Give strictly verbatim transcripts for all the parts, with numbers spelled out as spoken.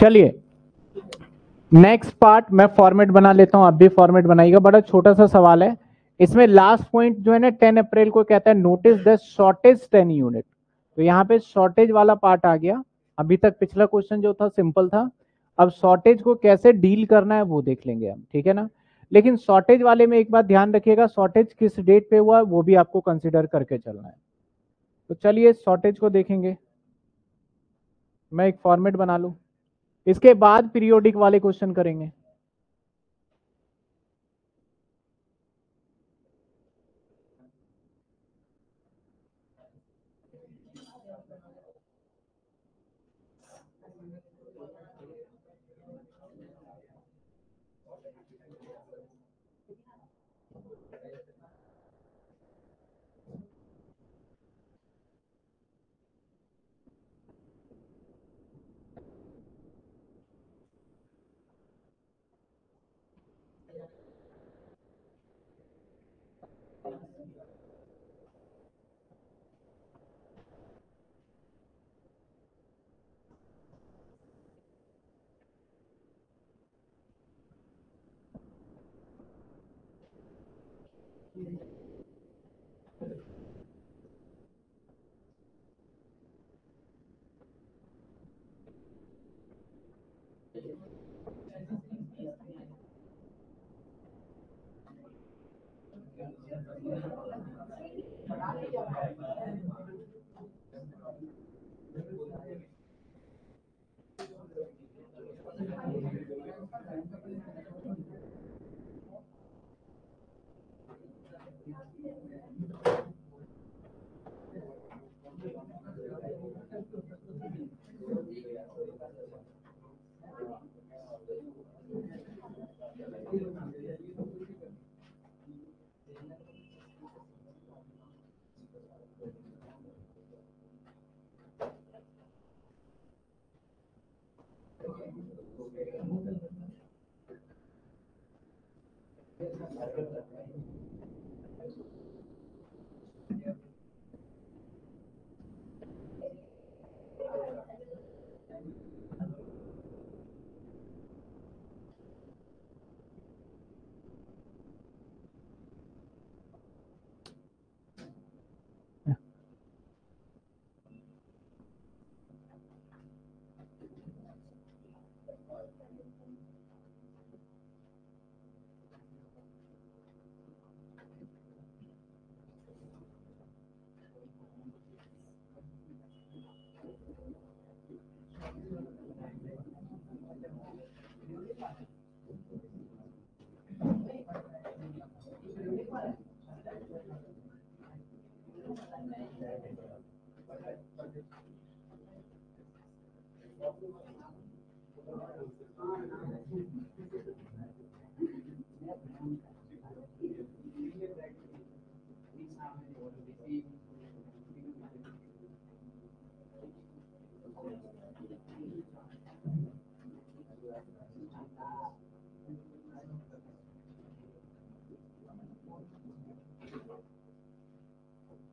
चलिए next part, मैं format बना लेता हूं, आप भी फॉर्मेट बनाइएगा। बड़ा छोटा सा सवाल है इसमें। लास्ट पॉइंट जो है ना दस अप्रैल को कहता है notice the shortage ten unit, तो यहाँ पे शॉर्टेज वाला पार्ट आ गया। अभी तक पिछला क्वेश्चन जो था सिंपल था, अब शॉर्टेज को कैसे डील करना है वो देख लेंगे हम, ठीक है ना। लेकिन शॉर्टेज वाले में एक बात ध्यान रखिएगा, शॉर्टेज किस डेट पे हुआ वो भी आपको कंसिडर करके चलना है। तो चलिए शॉर्टेज को देखेंगे, मैं एक फॉर्मेट बना लूं, इसके बाद पीरियोडिक वाले क्वेश्चन करेंगे।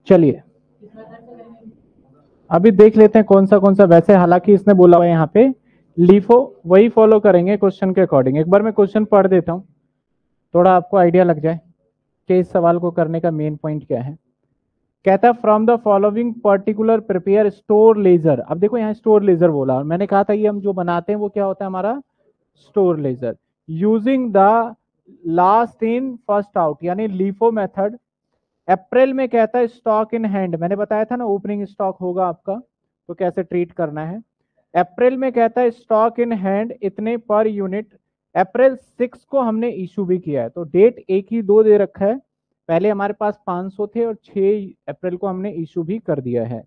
चलिए अभी देख लेते हैं कौन सा कौन सा। वैसे हालांकि इसने बोला हुआ है यहाँ पे लीफो, वही फॉलो करेंगे क्वेश्चन के अकॉर्डिंग। एक बार मैं क्वेश्चन पढ़ देता हूँ, थोड़ा आपको आइडिया लग जाए कि इस सवाल को करने का मेन पॉइंट क्या है। कहता है from the following particular prepare store ledger. अब देखो यहाँ स्टोर लेजर बोला, और मैंने कहा था ये हम जो बनाते हैं वो क्या होता है हमारा store ledger. Using the last in first out यानी लीफो मेथड। अप्रैल में कहता है स्टॉक इन हैंड, मैंने बताया था ना ओपनिंग स्टॉक होगा आपका, तो कैसे ट्रीट करना है। अप्रैल में कहता है स्टॉक इन हैंड इतने पर यूनिट। अप्रैल सिक्स को हमने इशू भी किया है, तो डेट एक ही दो दे रखा है। पहले हमारे पास पाँच सौ थे और छह अप्रैल को हमने इशू भी कर दिया है।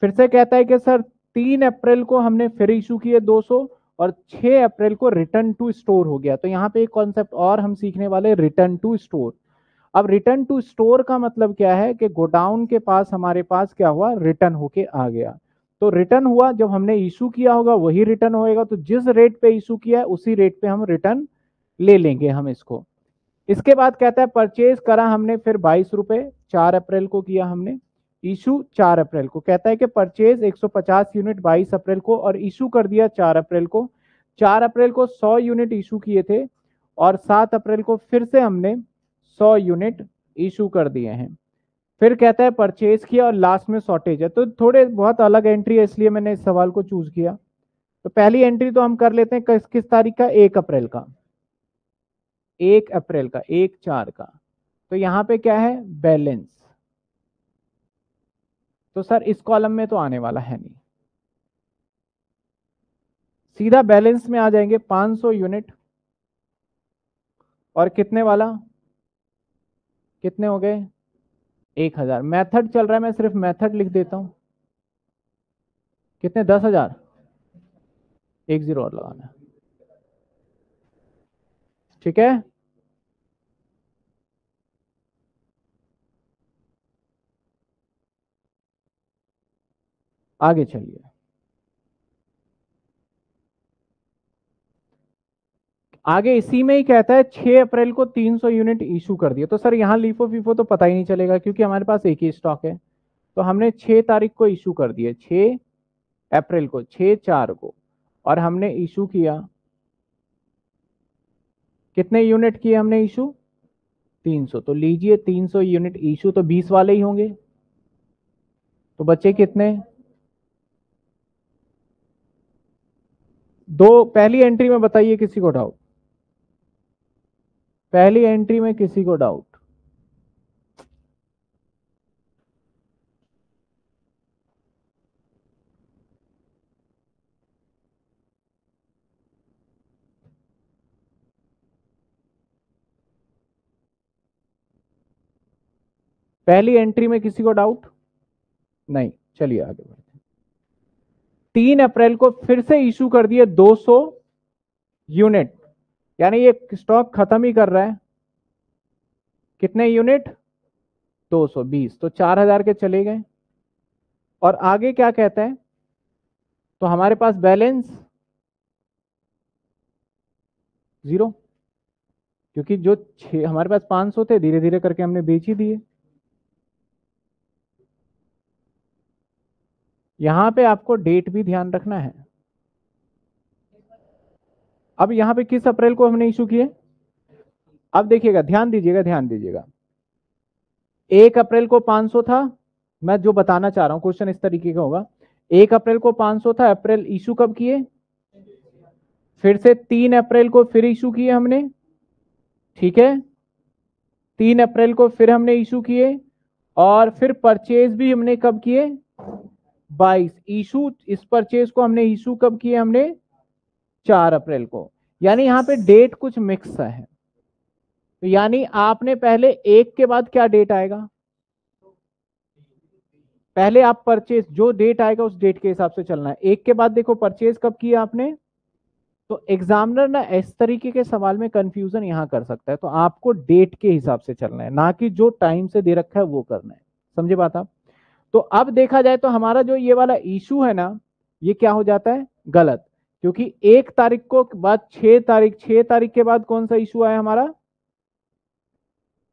फिर से कहता है कि सर तीन अप्रैल को हमने फिर इशू किए दो सौ और छह अप्रैल को रिटर्न टू स्टोर हो गया। तो यहाँ पे एक कॉन्सेप्ट और हम सीखने वाले, रिटर्न टू स्टोर। अब रिटर्न टू स्टोर का मतलब क्या है कि गोडाउन के पास हमारे पास क्या हुआ, रिटर्न होके आ गया। तो रिटर्न हुआ, जब हमने इशू किया होगा वही रिटर्न होएगा, तो जिस रेट पे इशू किया है उसी रेट पे हम रिटर्न ले लेंगे हम इसको। इसके बाद कहता है परचेज करा हमने फिर बाईस रुपए, चार अप्रैल को किया हमने। इशू चार अप्रैल को, कहता है कि परचेज एक सौ पचास यूनिट बाईस अप्रैल को और इशू कर दिया चार अप्रैल को। चार अप्रैल को सौ यूनिट इशू किए थे और सात अप्रैल को फिर से हमने सौ यूनिट इशू कर दिए हैं। फिर कहता है परचेज किया और लास्ट में शॉर्टेज है, तो थोड़े बहुत अलग एंट्री है इसलिए मैंने इस सवाल को चूज किया। तो पहली एंट्री तो हम कर लेते हैं किस किस तारीख का, एक अप्रैल का, एक अप्रैल का, एक चार का। तो यहाँ पे क्या है बैलेंस, तो सर इस कॉलम में तो आने वाला है नहीं, सीधा बैलेंस में आ जाएंगे पाँच सौ यूनिट। और कितने वाला, कितने हो गए एक हजार। मैथड चल रहा है, मैं सिर्फ मैथड लिख देता हूं। कितने, दस हजार, एक जीरो और लगाना, ठीक है। आगे चलिए, आगे इसी में ही कहता है छह अप्रैल को तीन सौ यूनिट इशू कर दिया। तो सर यहाँ लीफो फीफो तो पता ही नहीं चलेगा क्योंकि हमारे पास एक ही स्टॉक है। तो हमने छह तारीख को इशू कर दिए, छह अप्रैल को, छह चार को, और हमने इशू किया कितने यूनिट किए हमने इशू तीन सौ। तो लीजिए तीन सौ यूनिट इशू तो बीस वाले ही होंगे, तो बच्चे कितने, दो। पहली एंट्री में बताइए किसी को डाउट, पहली एंट्री में किसी को डाउट? पहली एंट्री में किसी को डाउट नहीं, चलिए आगे बढ़ते। तीन अप्रैल को फिर से इशू कर दिए दो सौ यूनिट, यानी ये स्टॉक खत्म ही कर रहा है। कितने यूनिट, दो सौ बीस, तो चार हजार के चले गए। और आगे क्या कहता है, तो हमारे पास बैलेंस जीरो, क्योंकि जो छह हमारे पास पाँच सौ थे धीरे धीरे करके हमने बेच ही दिए। यहाँ पे आपको डेट भी ध्यान रखना है। अब यहाँ पे किस अप्रैल को हमने इशू किए, अब देखिएगा, ध्यान दीजिएगा, ध्यान दीजिएगा। एक अप्रैल को पाँच सौ था, मैं जो बताना चाह रहा हूँ क्वेश्चन इस तरीके का होगा। एक अप्रैल को पाँच सौ था, अप्रैल इशू कब किए, फिर से तीन अप्रैल को फिर इशू किए हमने, ठीक है। तीन अप्रैल को फिर हमने इशू किए और फिर परचेज भी हमने कब किए बाईस। इशू, इस परचेज को हमने इशू कब किए, हमने चार अप्रैल को, यानी यहाँ पे डेट कुछ मिक्स है। तो यानी आपने पहले एक के बाद क्या डेट आएगा, पहले आप परचेज जो डेट आएगा उस डेट के हिसाब से चलना है। एक के बाद देखो परचेज कब किया आपने, तो एग्जामिनर ना इस तरीके के सवाल में कंफ्यूजन यहाँ कर सकता है। तो आपको डेट के हिसाब से चलना है, ना कि जो टाइम से दे रखा है वो करना है, समझे बात आप। तो अब देखा जाए तो हमारा जो ये वाला इशू है ना, ये क्या हो जाता है, गलत, क्योंकि एक तारीख को बाद छह तारीख, छह तारीख के बाद कौन सा इशू आया हमारा,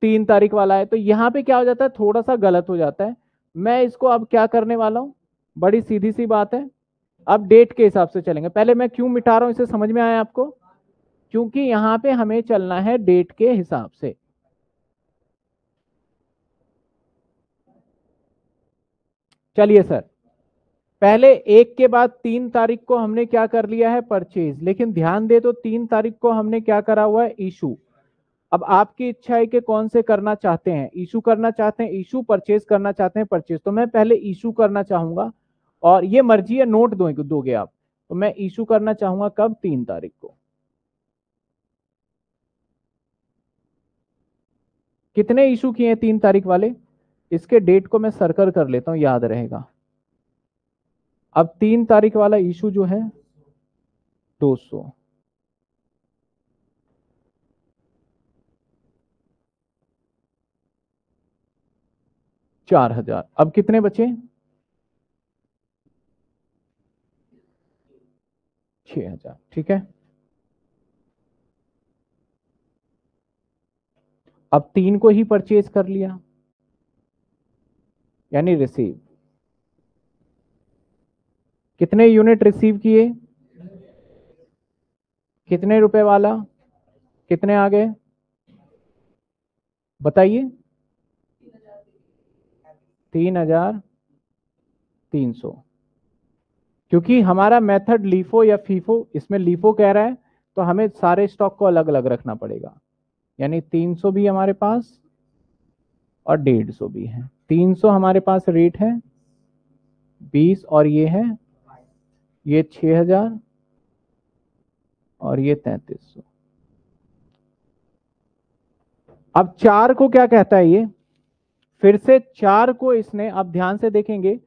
तीन तारीख वाला है। तो यहाँ पे क्या हो जाता है, थोड़ा सा गलत हो जाता है। मैं इसको अब क्या करने वाला हूँ, बड़ी सीधी सी बात है, अब डेट के हिसाब से चलेंगे। पहले मैं क्यों मिटा रहा हूँ, इसे समझ में आया आपको, क्योंकि यहाँ पे हमें चलना है डेट के हिसाब से। चलिए सर, पहले एक के बाद तीन तारीख को हमने क्या कर लिया है, परचेज, लेकिन ध्यान दे तो तीन तारीख को हमने क्या करा हुआ है, इशू। अब आपकी इच्छा है कि कौन से करना चाहते हैं, इशू करना चाहते हैं इशू, परचेज करना चाहते हैं परचेज। तो मैं पहले इशू करना चाहूंगा, और ये मर्जी है, नोट दोगे दोगे आप। तो मैं इशू करना चाहूंगा कब, तीन तारीख को। कितने इशू किए हैं तीन तारीख वाले, इसके डेट को मैं सर्कल कर लेता हूं, याद रहेगा। अब तीन तारीख वाला इशू जो है दो सौ, चार हजार। अब कितने बचे, छह हजार, ठीक है। अब तीन को ही परचेज कर लिया, यानी रिसीव। कितने यूनिट रिसीव किए, कितने रुपए वाला, कितने आ गए बताइए? तीन हजार तीन सौ। क्योंकि हमारा मेथड लीफो या फीफो, इसमें लीफो कह रहा है तो हमें सारे स्टॉक को अलग अलग रखना पड़ेगा। यानी तीन सौ भी हमारे पास और डेढ़ सौ भी है। तीन सौ हमारे पास रेट है बीस और ये है ये छः हजार और ये तैतीस सौ। अब चार को क्या कहता है ये, फिर से चार को इसने, आप ध्यान से देखेंगे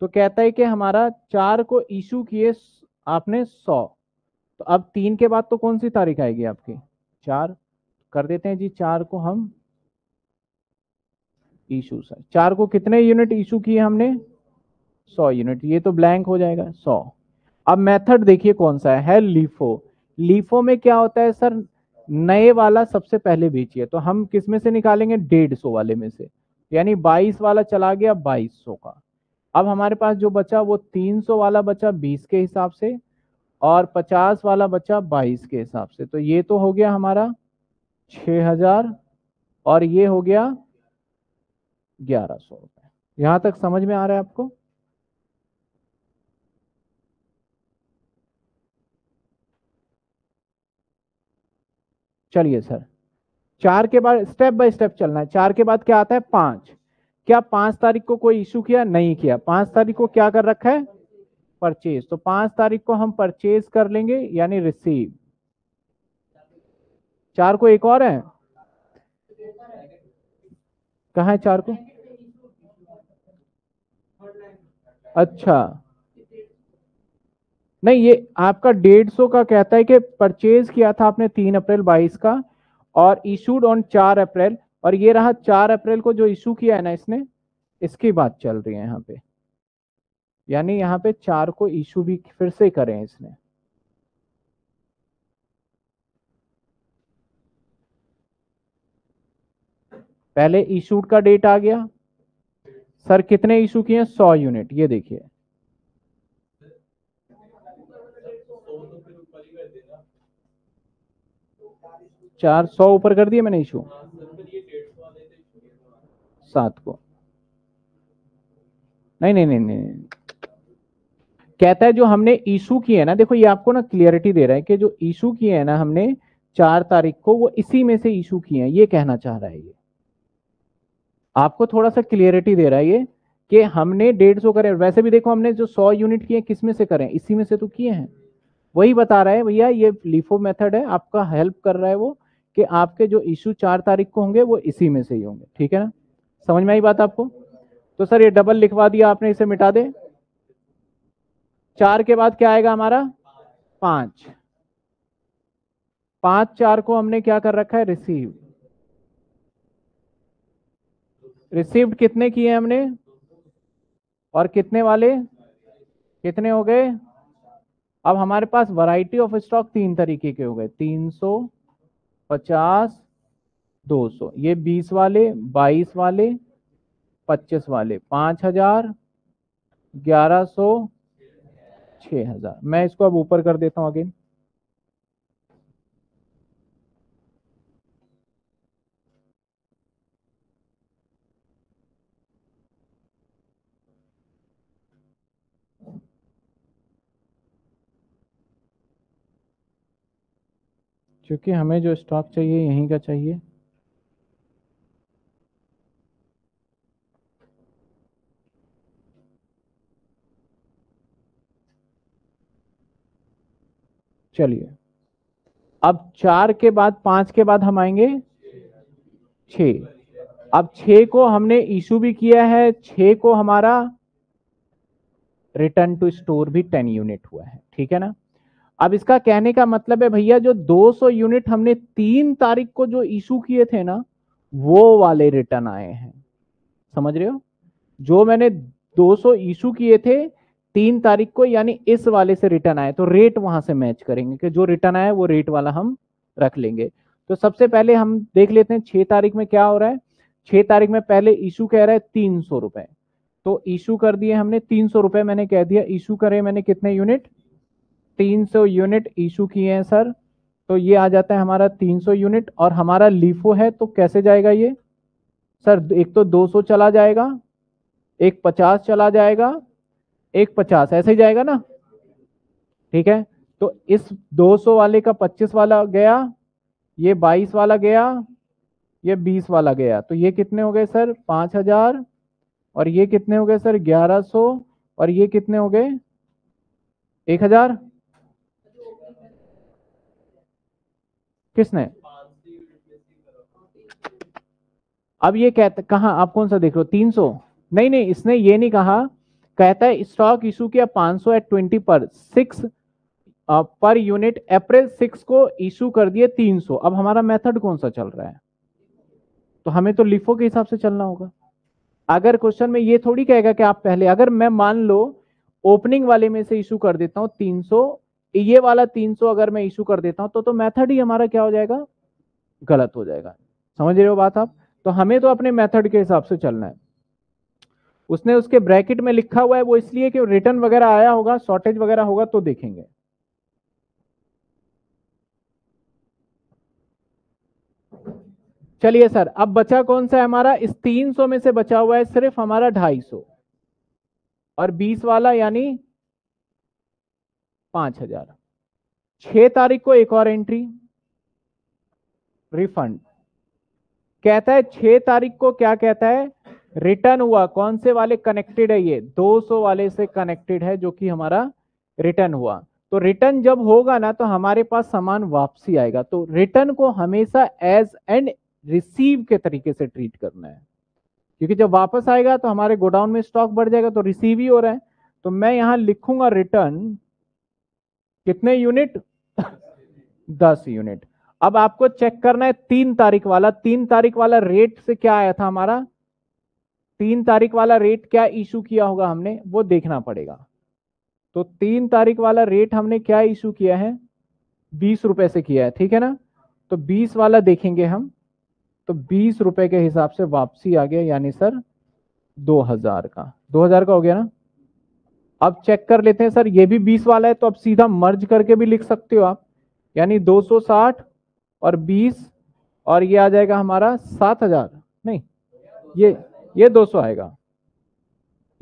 तो कहता है कि हमारा चार को इशू किए आपने सौ, तो अब तीन के बाद तो कौन सी तारीख आएगी आपकी? चार। कर देते हैं जी चार को हम इशू। सर चार को कितने यूनिट इशू किए हमने? सौ यूनिट। ये तो ब्लैंक हो जाएगा सौ। अब मेथड देखिए कौन सा है, है लीफो। लीफो में क्या होता है सर, नए वाला सबसे पहले बेचिए, तो हम किस में से निकालेंगे? डेढ़ सौ वाले में से। यानी बाईस वाला चला गया बाईस सौ का। अब हमारे पास जो बचा वो तीन सौ वाला बचा बीस के हिसाब से और पचास वाला बचा बाईस के हिसाब से। तो ये तो हो गया हमारा छः हजार और ये हो गया ग्यारह सौ रुपये। यहाँ तक समझ में आ रहा है आपको? चलिए सर, चार के बाद स्टेप बाय स्टेप चलना है। चार के बाद क्या आता है? पांच। क्या पांच तारीख को कोई इशू किया? नहीं किया। पांच तारीख को क्या कर रखा है? परचेज। तो पांच तारीख को हम परचेज कर लेंगे यानी रिसीव। चार को एक और है, कहाँ है चार को? अच्छा नहीं, ये आपका डेढ़ सौ का कहता है कि परचेज किया था आपने तीन अप्रैल बाईस का और इशूड ऑन चार अप्रैल, और ये रहा चार अप्रैल को जो इशू किया है ना इसने, इसकी बात चल रही है यहाँ पे। यानी यहाँ पे चार को इशू भी फिर से करें इसने। पहले इशूड का डेट आ गया। सर कितने इशू किए? सौ यूनिट। ये देखिए चार सौ ऊपर कर दिए मैंने इशू सात को। नहीं नहीं नहीं नहीं कहता है जो हमने इशू किए है ना, देखो ये आपको ना क्लियरिटी दे रहा है कि जो इशू किए है ना हमने चार तारीख को, वो इसी में से इशू किए हैं, ये कहना चाह रहा है। ये आपको थोड़ा सा क्लियरिटी दे रहा है ये कि हमने डेढ़ सौ करे। वैसे भी देखो हमने जो सौ यूनिट किए किस में से करें, इसी में से तो किए हैं। वही बता रहा है भैया ये लीफो मेथड है, आपका हेल्प कर रहा है वो कि आपके जो इशू चार तारीख को होंगे वो इसी में से ही होंगे। ठीक है ना, समझ में आई बात आपको? तो सर ये डबल लिखवा दिया आपने, इसे मिटा दे। चार के बाद क्या आएगा हमारा? पांच। पांच चार को हमने क्या कर रखा है? रिसीव। रिसीव्ड कितने किए हमने और कितने वाले, कितने हो गए? अब हमारे पास वैरायटी ऑफ स्टॉक तीन तरीके के हो गए, तीन सौ, पचास, दो सौ। ये बीस वाले, बाईस वाले, पच्चीस वाले, पाँच हजार, ग्यारह सौ, छः हजार। मैं इसको अब ऊपर कर देता हूँ अगेन। क्योंकि हमें जो स्टॉक चाहिए यहीं का चाहिए। चलिए अब चार के बाद, पांच के बाद हम आएंगे छ। अब छ को हमने इशू भी किया है, छ को हमारा रिटर्न टू स्टोर भी टेन यूनिट हुआ है। ठीक है ना, अब इसका कहने का मतलब है भैया जो दो सौ यूनिट हमने तीन तारीख को जो इशू किए थे ना, वो वाले रिटर्न आए हैं। समझ रहे हो? जो मैंने दो सौ इशू किए थे तीन तारीख को, यानी इस वाले से रिटर्न आए, तो रेट वहां से मैच करेंगे कि जो रिटर्न आया वो रेट वाला हम रख लेंगे। तो सबसे पहले हम देख लेते हैं छह तारीख में क्या हो रहा है। छह तारीख में पहले इशू कह रहा है तीन सौ रुपए, तो इशू कर दिए हमने तीन सौ रुपए, मैंने कह दिया इशू करे मैंने कितने यूनिट, तीन सौ यूनिट इशू किए हैं सर। तो ये आ जाता है हमारा तीन सौ यूनिट, और हमारा लीफो है तो कैसे जाएगा ये सर, एक तो दो सौ चला जाएगा, एक पचास चला जाएगा, एक पचास ऐसे ही जाएगा ना, ठीक है। तो इस दो सौ वाले का पच्चीस वाला गया, ये बाईस वाला गया, ये बीस वाला गया, तो ये कितने हो गए सर पाँच हजार, और ये कितने हो गए सर ग्यारह सौ, और ये कितने हो गए एक हजार। किसने अब ये कहता, कहा आप कौन सा देख रहे हो तीन सौ, नहीं नहीं इसने ये नहीं कहा, कहता है स्टॉक इशू किया पाँच सौ एट ट्वेंटी पर सिक्स पर यूनिट, अप्रैल सिक्स को इशू कर दिए तीन सौ। अब हमारा मेथड कौन सा चल रहा है, तो हमें तो लिफो के हिसाब से चलना होगा। अगर क्वेश्चन में ये थोड़ी कहेगा कि आप पहले, अगर मैं मान लो ओपनिंग वाले में से इशू कर देता हूं तीन सौ, ये वाला तीन सौ अगर मैं इशू कर देता हूं तो तो मेथड ही हमारा क्या हो जाएगा, गलत हो जाएगा। समझ रहे हो बात आप, तो हमें तो अपने मेथड के हिसाब से चलना है। उसने उसके ब्रैकेट में लिखा हुआ है वो इसलिए कि रिटर्न वगैरह आया होगा, शॉर्टेज वगैरह होगा तो देखेंगे। चलिए सर, अब बचा कौन सा है हमारा, इस तीन सौ में से बचा हुआ है सिर्फ हमारा ढाई सौ, और बीस वाला यानी पांच हजार। छह तारीख को एक और एंट्री रिफंड, कहता है छह तारीख को क्या कहता है रिटर्न हुआ, कौन से वाले कनेक्टेड है, ये दो सौ वाले से कनेक्टेड है जो कि हमारा रिटर्न हुआ। तो रिटर्न जब होगा ना तो हमारे पास सामान वापसी आएगा, तो रिटर्न को हमेशा एज एंड रिसीव के तरीके से ट्रीट करना है, क्योंकि जब वापस आएगा तो हमारे गोडाउन में स्टॉक बढ़ जाएगा, तो रिसीव ही हो रहा है। तो मैं यहां लिखूंगा रिटर्न कितने यूनिट दस यूनिट। अब आपको चेक करना है तीन तारीख वाला, तीन तारीख वाला रेट से क्या आया था हमारा, तीन तारीख वाला रेट क्या इशू किया होगा हमने, वो देखना पड़ेगा। तो तीन तारीख वाला रेट हमने क्या इशू किया है, बीस रुपए से किया है, ठीक है ना। तो बीस वाला देखेंगे हम, तो बीस रुपए के हिसाब से वापसी आ गया, यानी सर दो हजार का, दो हजार का हो गया ना। अब चेक कर लेते हैं सर, ये भी बीस वाला है तो अब सीधा मर्ज करके भी लिख सकते हो आप, यानी दो सौ साठ और बीस, और ये आ जाएगा हमारा सात हजार, नहीं ये ये दो सौ आएगा,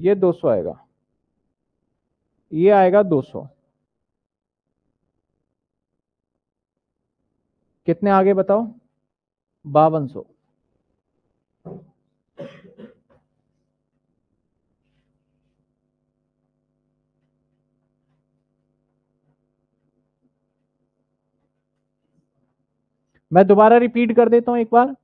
ये दो सौ आएगा, ये आएगा दो सौ। कितने आगे बताओ, बावन सौ। मैं दोबारा रिपीट कर देता हूं एक बार।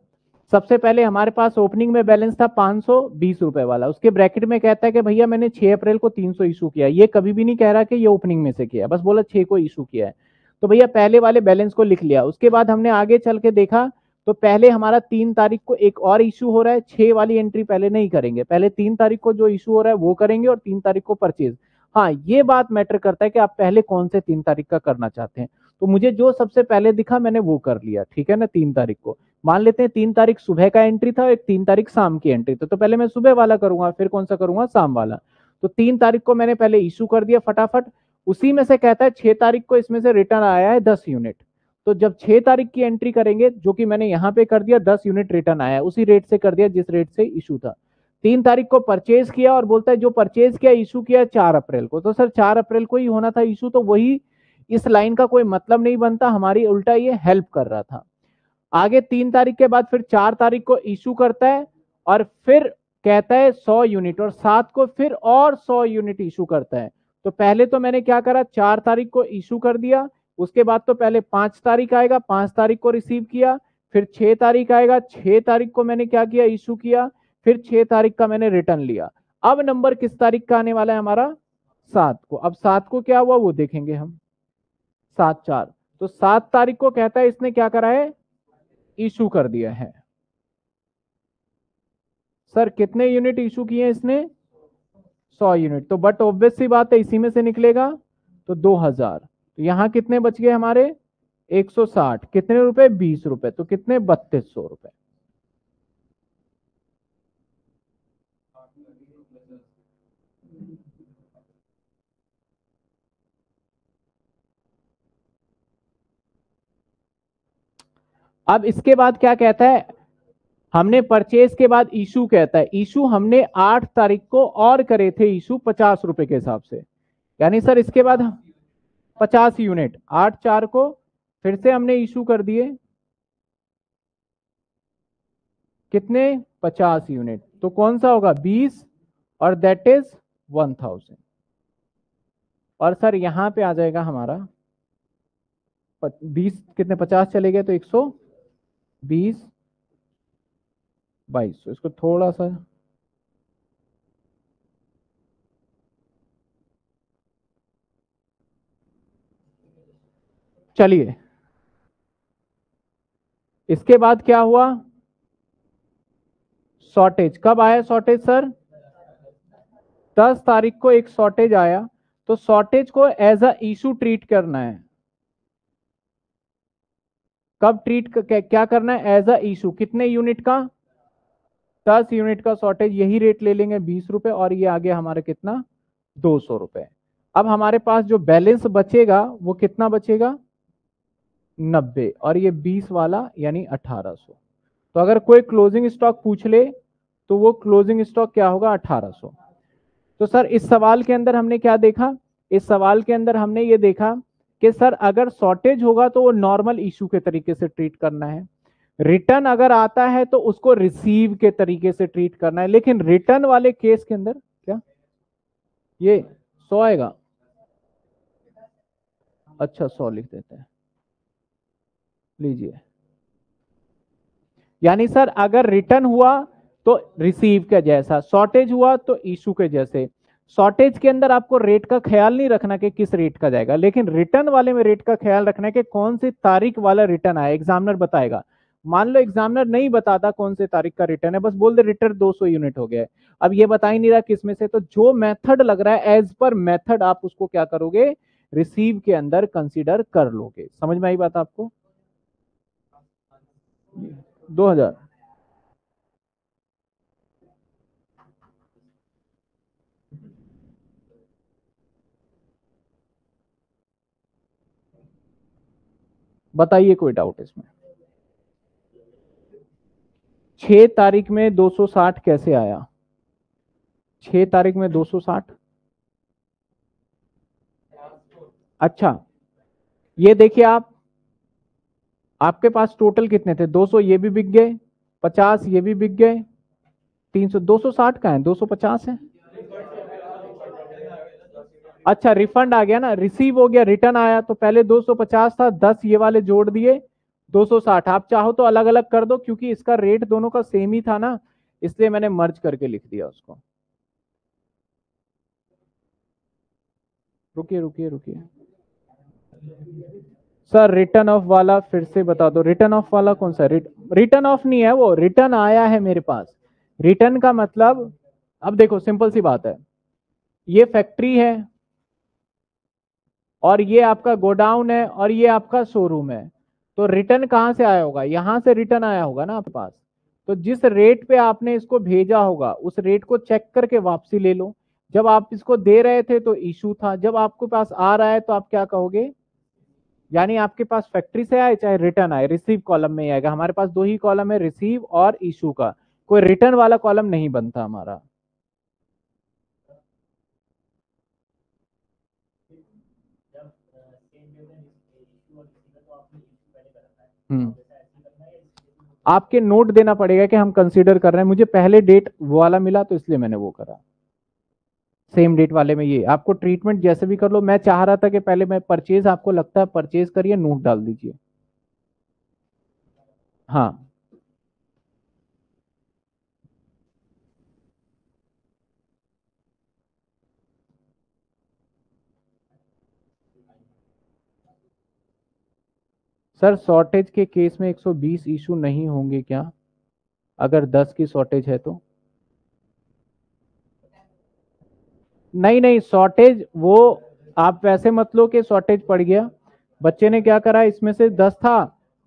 सबसे पहले हमारे पास ओपनिंग में बैलेंस था पांच सौ बीस रुपए वाला, उसके ब्रैकेट में कहता है कि भैया मैंने छह अप्रैल को तीन सौ इशू किया, ये कभी भी नहीं कह रहा कि ये ओपनिंग में से किया, बस बोला छह को इशू किया है, तो भैया पहले वाले बैलेंस को लिख लिया। उसके बाद हमने आगे चल के देखा तो पहले हमारा तीन तारीख को एक और इशू हो रहा है, छह वाली एंट्री पहले नहीं करेंगे, पहले तीन तारीख को जो इशू हो रहा है वो करेंगे, और तीन तारीख को परचेज। हाँ, ये बात मैटर करता है कि आप पहले कौन से तीन तारीख का करना चाहते हैं, तो मुझे जो सबसे पहले दिखा मैंने वो कर लिया, ठीक है ना। तीन तारीख को मान लेते हैं तीन तारीख सुबह का एंट्री था, एक तीन तारीख शाम की एंट्री था, तो पहले मैं सुबह वाला करूंगा, फिर कौन सा करूंगा, शाम वाला। तो तीन तारीख को मैंने पहले इशू कर दिया फटाफट, उसी में से कहता है छह तारीख को इसमें से रिटर्न आया है दस यूनिट, तो जब छह तारीख की एंट्री करेंगे, जो कि मैंने यहाँ पे कर दिया, दस यूनिट रिटर्न आया है, उसी रेट से कर दिया जिस रेट से इशू था। तीन तारीख को परचेज किया, और बोलता है जो परचेज किया इशू किया चार अप्रैल को, तो सर चार अप्रैल को ही होना था इशू, तो वही, इस लाइन का कोई मतलब नहीं बनता, हमारी उल्टा ये हेल्प कर रहा था। आगे तीन तारीख के बाद फिर चार तारीख को इशू करता है, और फिर कहता है सौ यूनिट, और सात को फिर और सौ यूनिट इशू करता है। तो पहले तो मैंने क्या करा, चार तारीख को इशू कर दिया, उसके बाद तो पहले पांच तारीख आएगा, पांच तारीख को रिसीव किया, फिर छह तारीख आएगा, छह तारीख को मैंने क्या किया, इशू किया, फिर छह तारीख का मैंने रिटर्न लिया। अब नंबर किस तारीख का आने वाला है हमारा, सात को। अब सात को क्या हुआ वो देखेंगे हम, सात चार, तो सात तारीख को कहता है इसने क्या करा है, इशू कर दिया है। सर कितने यूनिट इशू किए इसने, सौ यूनिट, तो बट ऑब्वियस सी बात है इसी में से निकलेगा, तो दो हजार। तो यहाँ कितने बच गए हमारे एक सौ साठ, कितने रुपए, बीस रुपए, तो कितने बत्तीस सौ रुपए। अब इसके बाद क्या कहता है, हमने परचेज के बाद इशू कहता है, इशू हमने आठ तारीख को और करे थे इशू पचास रुपए के हिसाब से, यानी सर इसके बाद पचास यूनिट आठ चार को फिर से हमने इशू कर दिए, कितने पचास यूनिट, तो कौन सा होगा बीस और दैट इज वन थाउजेंड। और सर यहां पे आ जाएगा हमारा बीस कितने पचास चले गए तो एक सौ बीस बाईस सौ, इसको थोड़ा सा चलिए। इसके बाद क्या हुआ, शॉर्टेज कब आया, शॉर्टेज सर दस तारीख को एक शॉर्टेज आया, तो शॉर्टेज को एज अ इशू ट्रीट करना है, कब ट्रीट क्या करना है एज अ इशू, कितने यूनिट का, दस यूनिट का शॉर्टेज, यही रेट ले लेंगे बीस रुपए और ये आगे हमारे कितना दो सौ रुपए। अब हमारे पास जो बैलेंस बचेगा वो कितना बचेगा नब्बे और ये बीस वाला यानी अठारह सौ। तो अगर कोई क्लोजिंग स्टॉक पूछ ले तो वो क्लोजिंग स्टॉक क्या होगा अठारह सौ। तो सर इस सवाल के अंदर हमने क्या देखा, इस सवाल के अंदर हमने ये देखा कि सर अगर शॉर्टेज होगा तो वो नॉर्मल इशू के तरीके से ट्रीट करना है, रिटर्न अगर आता है तो उसको रिसीव के तरीके से ट्रीट करना है, लेकिन रिटर्न वाले केस के अंदर क्या ये सौ आएगा, अच्छा सौ लिख देते हैं लीजिए, यानी सर अगर रिटर्न हुआ तो रिसीव के जैसा, शॉर्टेज हुआ तो इशू के जैसे। शॉर्टेज के अंदर आपको रेट का ख्याल नहीं रखना कि किस रेट का जाएगा, लेकिन रिटर्न वाले में रेट का ख्याल रखना है कि कौन सी तारीख वाला रिटर्न आया, एग्जामिनर बताएगा। मान लो एग्जामिनर नहीं बताता कौन से तारीख का रिटर्न है, बस बोल दे रिटर्न दो सौ यूनिट हो गया है, अब ये बता ही नहीं रहा किस में से, तो जो मेथड लग रहा है एज पर मेथड आप उसको क्या करोगे रिसीव के अंदर कंसीडर कर लोगे। समझ में आई बात आपको, दो हजार बताइए कोई डाउट इसमें। छह तारीख में दो सौ साठ कैसे आया, छह तारीख में दो सौ साठ, अच्छा ये देखिए आप, आपके पास टोटल कितने थे दो सौ, ये भी बिक गए पचास, ये भी बिक गए तीन सौ, दो सौ साठ का है दो सौ पचास है, अच्छा रिफंड आ गया ना, रिसीव हो गया, रिटर्न आया, तो पहले दो सौ पचास था, दस ये वाले जोड़ दिए दो सौ साठ। आप चाहो तो अलग अलग कर दो क्योंकि इसका रेट दोनों का सेम ही था ना, इसलिए मैंने मर्ज करके लिख दिया उसको। रुकिए रुकिए रुकिए सर, रिटर्न ऑफ वाला फिर से बता दो, रिटर्न ऑफ वाला कौन सा, रिटर्न ऑफ नहीं है वो, रिटर्न आया है मेरे पास, रिटर्न का मतलब अब देखो सिंपल सी बात है, ये फैक्ट्री है और ये आपका गोडाउन है और ये आपका शोरूम है, तो रिटर्न कहाँ से आया होगा, यहाँ से रिटर्न आया होगा ना आपके पास, तो जिस रेट पे आपने इसको भेजा होगा उस रेट को चेक करके वापसी ले लो। जब आप इसको दे रहे थे तो इशू था, जब आपके पास आ रहा है तो आप क्या कहोगे, यानी आपके पास फैक्ट्री से आए चाहे रिटर्न आए रिसीव कॉलम में ही आएगा। हमारे पास दो ही कॉलम है रिसीव और इशू का, कोई रिटर्न वाला कॉलम नहीं बनता हमारा। आपके नोट देना पड़ेगा कि हम कंसीडर कर रहे हैं, मुझे पहले डेट वाला मिला तो इसलिए मैंने वो करा, सेम डेट वाले में ये आपको ट्रीटमेंट जैसे भी कर लो। मैं चाह रहा था कि पहले मैं परचेज, आपको लगता है परचेज करिए नोट डाल दीजिए, हाँ सर शॉर्टेज के केस में एक सौ बीस इशू नहीं होंगे क्या, अगर दस की शॉर्टेज है तो नहीं नहीं शॉर्टेज वो आप वैसे मत लो कि शॉर्टेज पड़ गया, बच्चे ने क्या करा इसमें से दस था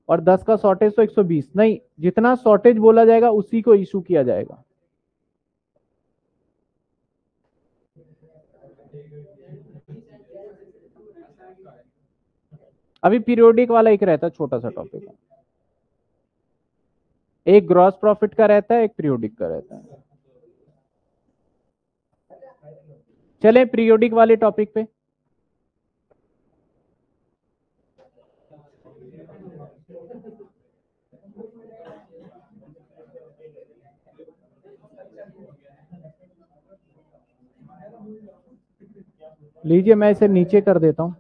और दस का शॉर्टेज तो एक सौ बीस नहीं, जितना शॉर्टेज बोला जाएगा उसी को इशू किया जाएगा। अभी पीरियोडिक वाला एक रहता है छोटा सा टॉपिक, एक ग्रॉस प्रॉफिट का रहता है, एक पीरियोडिक का रहता है। चले पीरियोडिक वाले टॉपिक पे। लीजिए मैं इसे नीचे कर देता हूं।